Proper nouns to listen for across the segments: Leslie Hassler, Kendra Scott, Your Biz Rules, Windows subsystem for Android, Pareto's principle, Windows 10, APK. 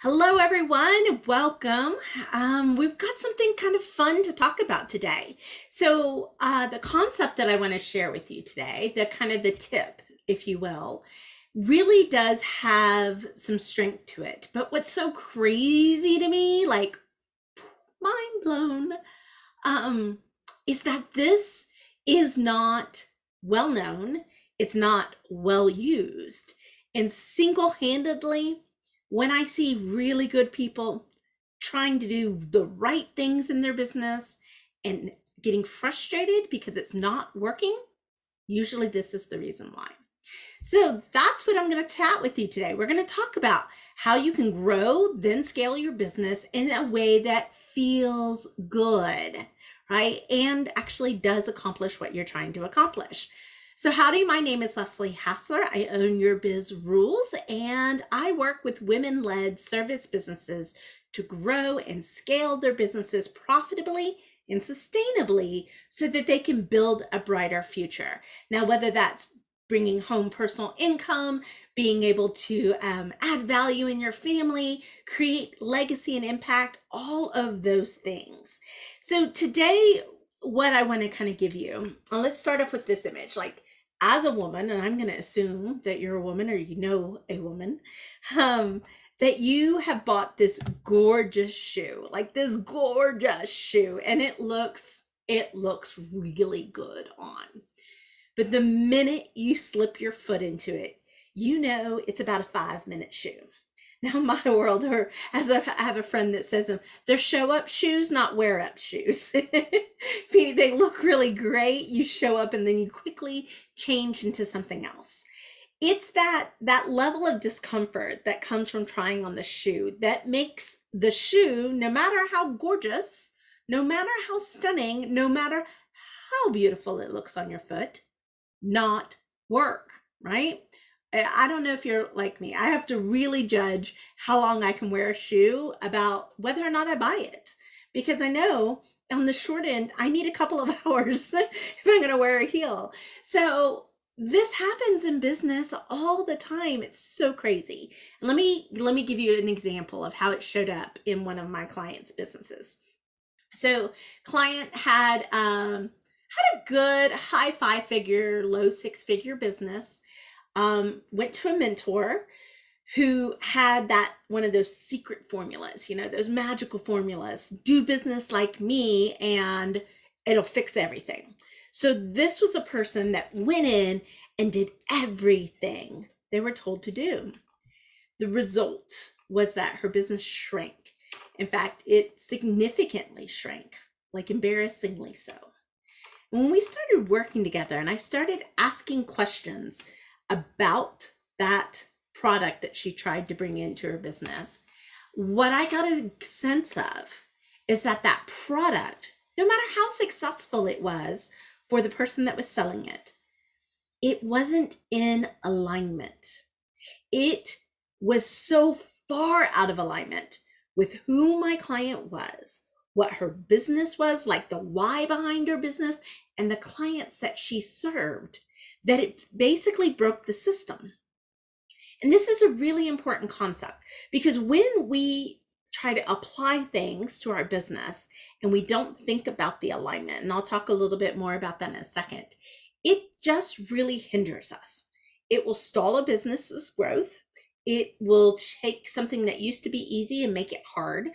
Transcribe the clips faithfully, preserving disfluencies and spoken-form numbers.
Hello everyone, welcome. Um, we've got something kind of fun to talk about today. So uh, the concept that I want to share with you today, the kind of the tip, if you will, really does have some strength to it. But what's so crazy to me, like mind blown, um, is that this is not well known, it's not well used, and single-handedly, when I see really good people trying to do the right things in their business and getting frustrated because it's not working, usually this is the reason why. So that's what I'm going to chat with you today. We're going to talk about how you can grow, then scale your business in a way that feels good, right? And actually does accomplish what you're trying to accomplish. So howdy, my name is Leslie Hassler. I own Your Biz Rules, and I work with women-led service businesses to grow and scale their businesses profitably and sustainably so that they can build a brighter future. Now, whether that's bringing home personal income, being able to um, add value in your family, create legacy and impact, all of those things. So today, what I want to kind of give you, well, let's start off with this image. Like, as a woman, and I'm going to assume that you're a woman or you know a woman, um, that you have bought this gorgeous shoe, like this gorgeous shoe, and it looks, it looks really good on. But the minute you slip your foot into it, you know it's about a five minute shoe. Now, my world, or as I have a friend that says them, they're show up shoes, not wear up shoes. They look really great. You show up and then you quickly change into something else. It's that, that level of discomfort that comes from trying on the shoe that makes the shoe, no matter how gorgeous, no matter how stunning, no matter how beautiful it looks on your foot, not work, right? I don't know if you're like me. I have to really judge how long I can wear a shoe about whether or not I buy it, because I know on the short end, I need a couple of hours if I'm going to wear a heel. So this happens in business all the time. It's so crazy. And let me, let me give you an example of how it showed up in one of my clients' businesses. So client had, um, had a good high five figure, low six figure business. Um, went to a mentor who had that one of those secret formulas, you know, those magical formulas, do business like me and it'll fix everything. So this was a person that went in and did everything they were told to do. The result was that her business shrank. In fact, it significantly shrank, like embarrassingly so. When we started working together and I started asking questions about that product that she tried to bring into her business, what I got a sense of is that that product, no matter how successful it was for the person that was selling it, it wasn't in alignment. It was so far out of alignment with who my client was, what her business was, like the why behind her business, and the clients that she served, that it basically broke the system. And this is a really important concept, because when we try to apply things to our business and we don't think about the alignment, and I'll talk a little bit more about that in a second, it just really hinders us. It will stall a business's growth. It will take something that used to be easy and make it hard.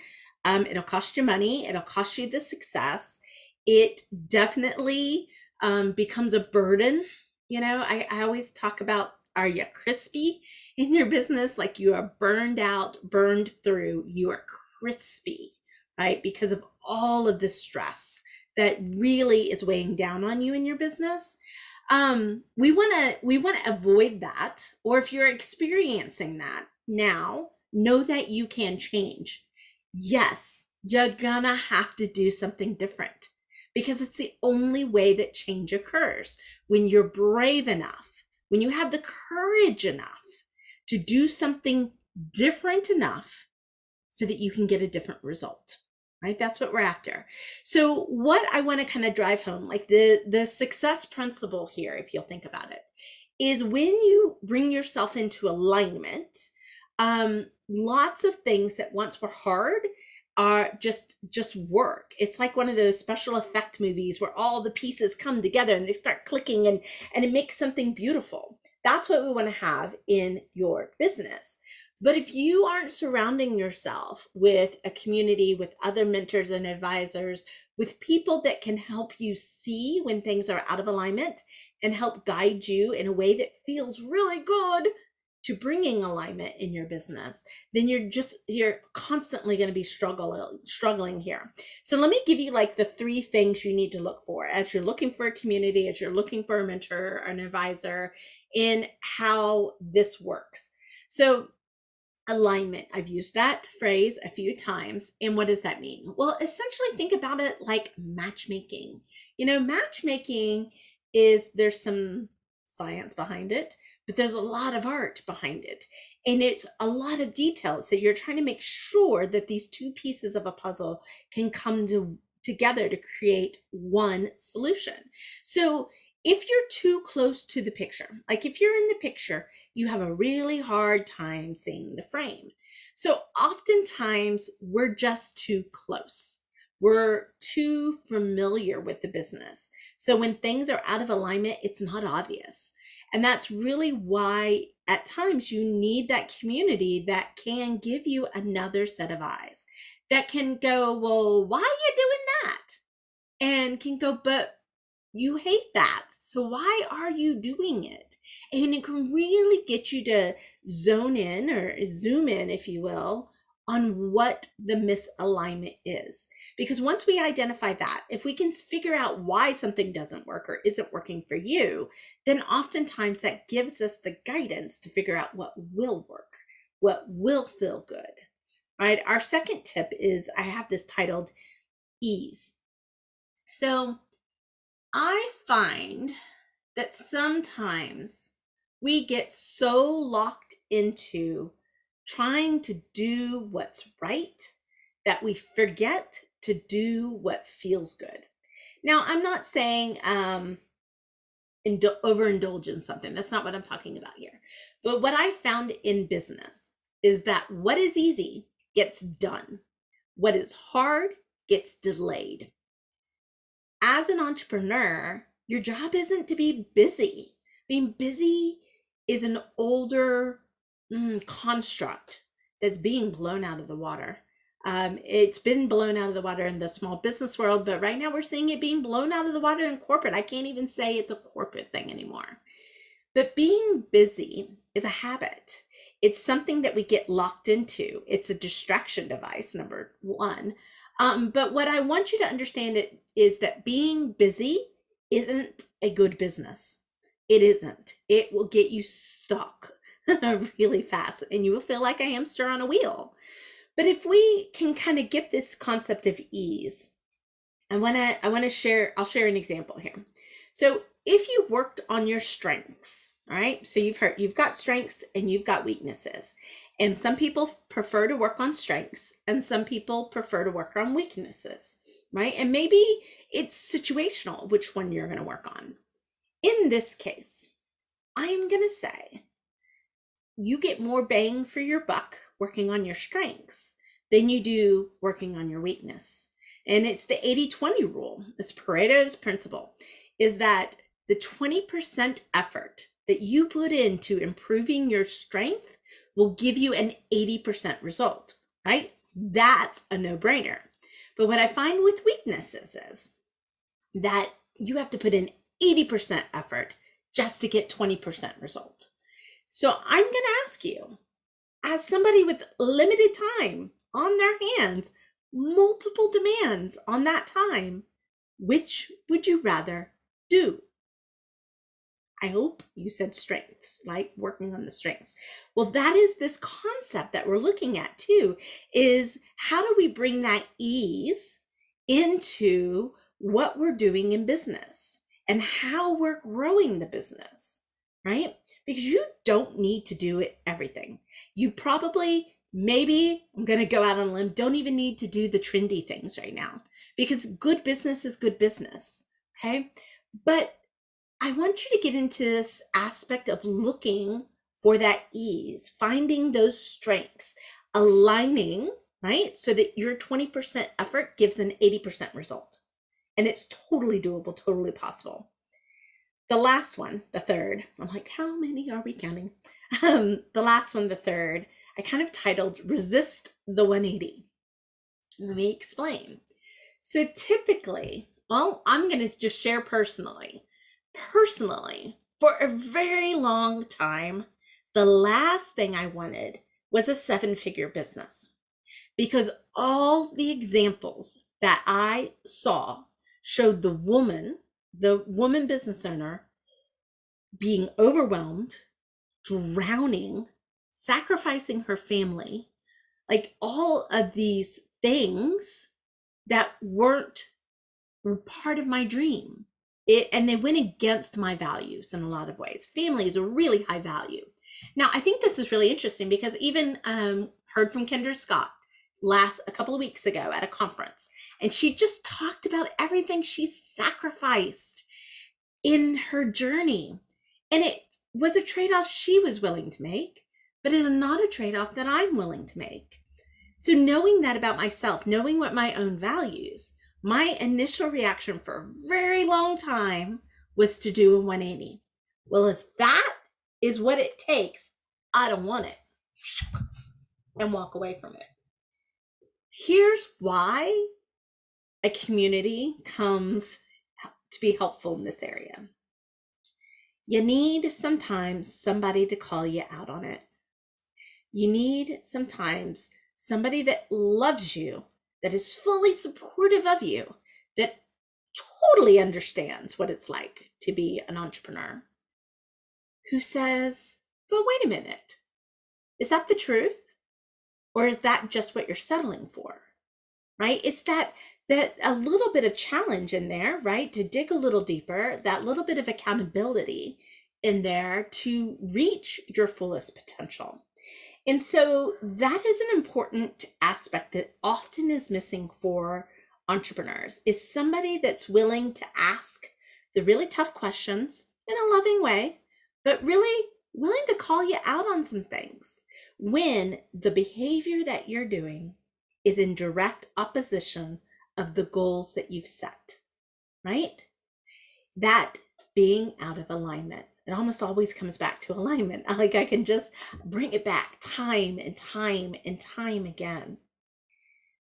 Um, it'll cost you money. It'll cost you the success. It definitely um, becomes a burden. You know, I, I always talk about, are you crispy in your business? Like, you are burned out, burned through, you are crispy, right? Because of all of the stress that really is weighing down on you in your business. Um, we wanna, we wanna avoid that. Or if you're experiencing that now, know that you can change. Yes, you're gonna have to do something different, because it's the only way that change occurs. When you're brave enough, when you have the courage enough to do something different enough so that you can get a different result, right? That's what we're after. So what I want to kind of drive home, like the, the success principle here, if you'll think about it, is when you bring yourself into alignment, um, lots of things that once were hard are just just work. It's like one of those special effect movies where all the pieces come together and they start clicking and, and it makes something beautiful. That's what we want to have in your business. But if you aren't surrounding yourself with a community, with other mentors and advisors, with people that can help you see when things are out of alignment and help guide you in a way that feels really good to bringing alignment in your business, then you're just, you're constantly going to be struggling, struggling here. So let me give you like the three things you need to look for as you're looking for a community, as you're looking for a mentor or an advisor in how this works. So alignment, I've used that phrase a few times. And what does that mean? Well, essentially think about it like matchmaking. You know, matchmaking is, there's some science behind it, but there's a lot of art behind it. And it's a lot of details that you're trying to make sure that these two pieces of a puzzle can come to, together to create one solution. So if you're too close to the picture, like if you're in the picture, you have a really hard time seeing the frame. So oftentimes we're just too close. We're too familiar with the business. So when things are out of alignment, it's not obvious. And that's really why at times you need that community that can give you another set of eyes, that can go, well, why are you doing that? And can go, but you hate that. So why are you doing it? And it can really get you to zone in or zoom in, if you will, on what the misalignment is. Because once we identify that, if we can figure out why something doesn't work or isn't working for you, then oftentimes that gives us the guidance to figure out what will work, what will feel good. All right. Our second tip is, I have this titled ease. So I find that sometimes we get so locked into trying to do what's right that we forget to do what feels good. Now, I'm not saying um, overindulge in something. That's not what I'm talking about here. But what I found in business is that what is easy gets done. What is hard gets delayed. As an entrepreneur, your job isn't to be busy. I mean, busy is an older mm, construct that's being blown out of the water. Um, it's been blown out of the water in the small business world, but right now we're seeing it being blown out of the water in corporate. I can't even say it's a corporate thing anymore. But being busy is a habit. It's something that we get locked into. It's a distraction device, number one. Um, but what I want you to understand it is that being busy isn't a good business. It isn't. It will get you stuck really fast and you will feel like a hamster on a wheel. But if we can kind of get this concept of ease, I want to, I want to share, I'll share an example here. So if you worked on your strengths, all right, so you've heard, you've got strengths and you've got weaknesses. And some people prefer to work on strengths and some people prefer to work on weaknesses, right? And maybe it's situational which one you're going to work on. In this case, I'm going to say you get more bang for your buck working on your strengths than you do working on your weakness. And it's the eighty twenty rule. It's Pareto's principle, is that the twenty percent effort that you put into improving your strength will give you an eighty percent result, right? That's a no-brainer. But what I find with weaknesses is that you have to put in eighty percent effort just to get twenty percent result. So I'm going to ask you, as somebody with limited time on their hands, multiple demands on that time, which would you rather do? I hope you said strengths, like working on the strengths. Well, that is this concept that we're looking at too, is how do we bring that ease into what we're doing in business and how we're growing the business, right? Because you don't need to do it everything. You probably, maybe, I'm going to go out on a limb, don't even need to do the trendy things right now, because good business is good business, okay? But I want you to get into this aspect of looking for that ease, finding those strengths, aligning, right? So that your twenty percent effort gives an eighty percent result. And it's totally doable, totally possible. The last one, the third, I'm like, how many are we counting? Um, the last one, the third, I kind of titled Resist the one eighty. Let me explain. So typically, well, I'm going to just share personally, personally, for a very long time, the last thing I wanted was a seven-figure business, because all the examples that I saw showed the woman, the woman business owner, being overwhelmed, drowning, sacrificing her family, like all of these things that weren't part of my dream. It, and they went against my values in a lot of ways. Family is a really high value. Now, I think this is really interesting because even um, heard from Kendra Scott last a couple of weeks ago at a conference, and she just talked about everything she sacrificed in her journey. And it was a trade-off she was willing to make, but it is not a trade-off that I'm willing to make. So knowing that about myself, knowing what my own values, my initial reaction for a very long time was to do a one eighty. Well, if that is what it takes, I don't want it, and walk away from it. Here's why a community comes to be helpful in this area. You need sometimes somebody to call you out on it. You need sometimes somebody that loves you, that is fully supportive of you, that totally understands what it's like to be an entrepreneur, who says, but wait a minute, is that the truth? Or is that just what you're settling for, right? It's that, that a little bit of challenge in there, right? To dig a little deeper, that little bit of accountability in there to reach your fullest potential. And so that is an important aspect that often is missing for entrepreneurs, is somebody that's willing to ask the really tough questions in a loving way, but really willing to call you out on some things when the behavior that you're doing is in direct opposition of the goals that you've set, right? That being out of alignment. It almost always comes back to alignment. Like I can just bring it back time and time and time again.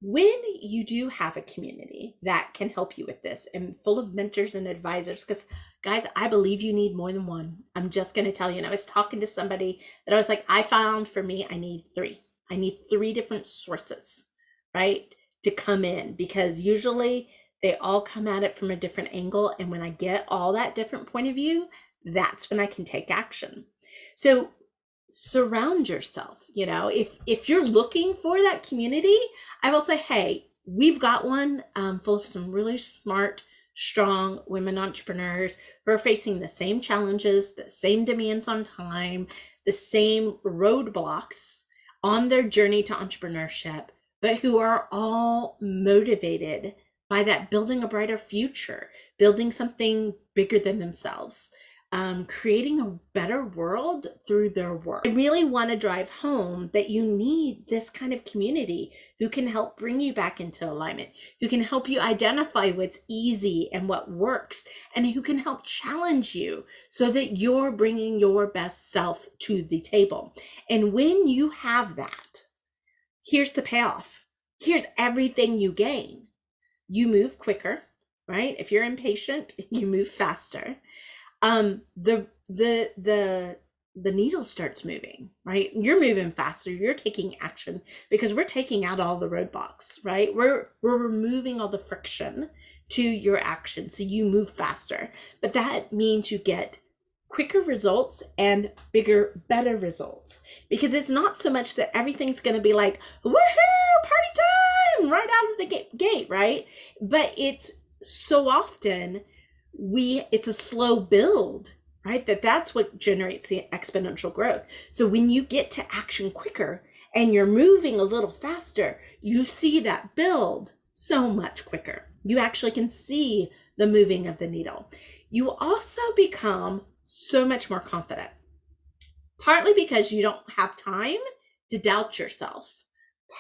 When you do have a community that can help you with this and full of mentors and advisors, because guys, I believe you need more than one. I'm just going to tell you, and I was talking to somebody that I was like, I found for me, I need three. I need three different sources, right, to come in, because usually they all come at it from a different angle. And when I get all that different point of view, that's when I can take action. So surround yourself, you know, if, if you're looking for that community, I will say, hey, we've got one um, full of some really smart, strong women entrepreneurs who are facing the same challenges, the same demands on time, the same roadblocks on their journey to entrepreneurship, but who are all motivated by that building a brighter future, building something bigger than themselves. Um, creating a better world through their work. I really want to drive home that you need this kind of community who can help bring you back into alignment, who can help you identify what's easy and what works, and who can help challenge you so that you're bringing your best self to the table. And when you have that, here's the payoff. Here's everything you gain. You move quicker, right? If you're impatient, you move faster. Um, the, the, the, the needle starts moving, right? You're moving faster. You're taking action because we're taking out all the roadblocks, right? We're, we're removing all the friction to your action. So you move faster, but that means you get quicker results and bigger, better results, because it's not so much that everything's going to be like, woohoo, party time right out of the gate, gate, right? But it's so often we it's a slow build, right? That that's what generates the exponential growth. So when you get to action quicker and you're moving a little faster, you see that build so much quicker. You actually can see the moving of the needle. You also become so much more confident. partly because you don't have time to doubt yourself,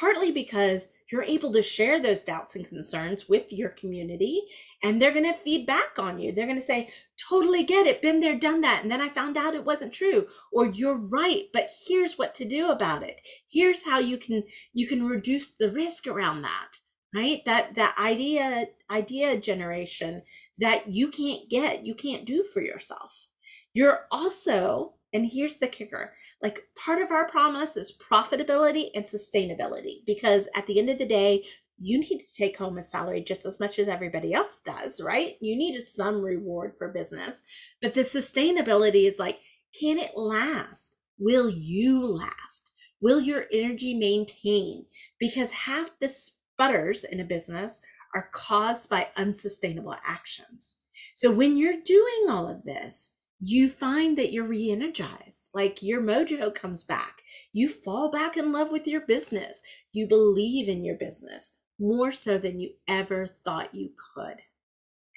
partly because you're able to share those doubts and concerns with your community, and they're going to feed back on you. They're going to say, totally get it, been there, done that, and then I found out it wasn't true, or you're right, but here's what to do about it. Here's how you can you can reduce the risk around that, right? That that idea idea generation that you can't get, you can't do for yourself. You're also, and here's the kicker, like part of our promise is profitability and sustainability, because at the end of the day, you need to take home a salary just as much as everybody else does, right? You need some reward for business, but the sustainability is like, can it last? Will you last? Will your energy maintain? Because half the sputters in a business are caused by unsustainable actions. So when you're doing all of this, you find that you're re-energized, like your mojo comes back. You fall back in love with your business. You believe in your business more so than you ever thought you could.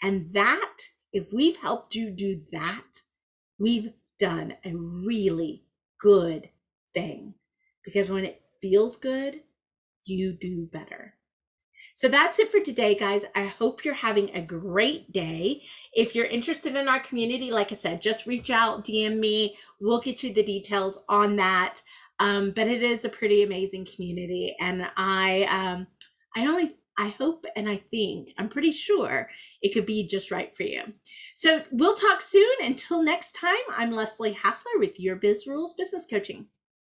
And that, if we've helped you do that, we've done a really good thing, because when it feels good, you do better. So that's it for today, guys. I hope you're having a great day. If you're interested in our community, like I said, just reach out, D M me. We'll get you the details on that. Um, but it is a pretty amazing community. And I, um, I only, I hope, and I think, I'm pretty sure it could be just right for you. So we'll talk soon. Until next time, I'm Leslie Hassler with Your Biz Rules Business Coaching.